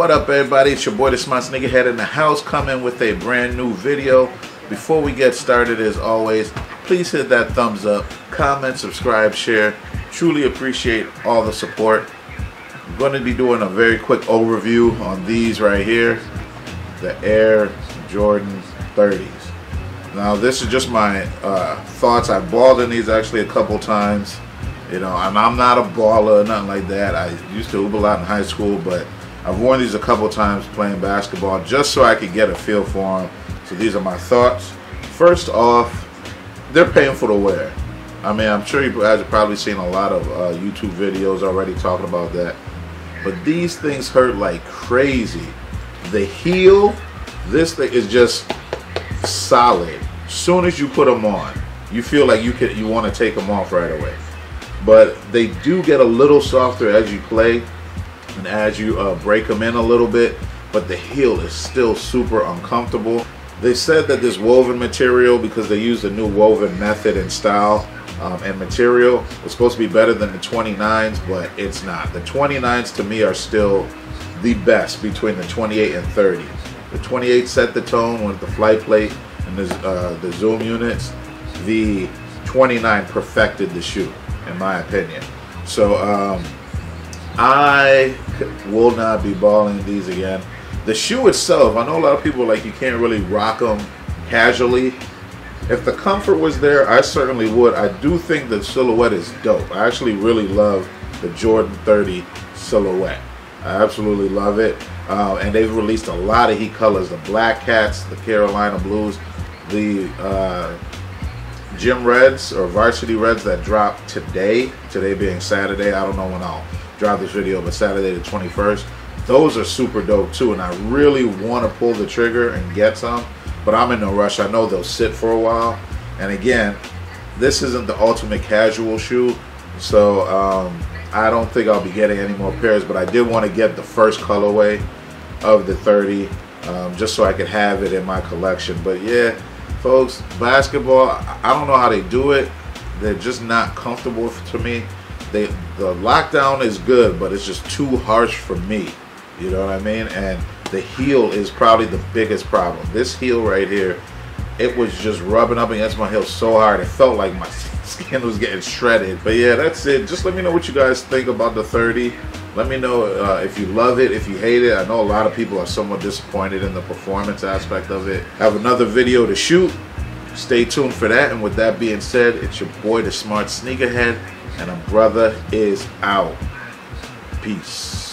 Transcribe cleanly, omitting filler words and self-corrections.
what up, everybody? It's your boy, the Smart Sneakerhead, in the house, coming with a brand new video. Before we get started, as always, please hit that thumbs up, comment, subscribe, share. Truly appreciate all the support. I'm going to be doing a very quick overview on these right here, the Air Jordan 30s. Now, this is just my thoughts. I balled in these actually a couple times. You know, I'm not a baller or nothing like that. I used to Uber a lot in high school, but I've worn these a couple times playing basketball just so I could get a feel for them. So these are my thoughts. First off, they're painful to wear. I mean, I'm sure you guys have probably seen a lot of YouTube videos already talking about that. But these things hurt like crazy. The heel, this thing is just solid. As soon as you put them on, you feel like you want to take them off right away. But they do get a little softer as you play and as you break them in a little bit, but the heel is still super uncomfortable. They said that this woven material, because they used a new woven method and style and material, was supposed to be better than the 29s, but it's not. The 29s to me are still the best between the 28 and 30. The 28 set the tone with the flight plate and the zoom units. The 29 perfected the shoe, in my opinion. So I will not be balling these again. The shoe itself, I know a lot of people like you can't really rock them casually. If the comfort was there, I certainly would. I do think the silhouette is dope. I actually really love the Jordan 30 silhouette. I absolutely love it. And they've released a lot of heat colors, the Black Cats, the Carolina Blues, the Gym Reds or Varsity Reds that dropped today being Saturday. I don't know when I'll drop this video, but Saturday the 21st. Those are super dope too, and I really want to pull the trigger and get some, but I'm in no rush. I know they'll sit for a while, and again, this isn't the ultimate casual shoe, so I don't think I'll be getting any more pairs, but I did want to get the first colorway of the 30 just so I could have it in my collection. But yeah, folks, basketball, I don't know how they do it. They're just not comfortable to me. The lockdown is good, but it's just too harsh for me. You know what I mean? And the heel is probably the biggest problem. This heel right here, it was just rubbing up against my heel so hard. It felt like my skin was getting shredded. But yeah, that's it. Just let me know what you guys think about the 30. Let me know if you love it, if you hate it. I know a lot of people are somewhat disappointed in the performance aspect of it. I have another video to shoot. Stay tuned for that. And with that being said, it's your boy, the Smart Sneakerhead, and our brother is out. Peace.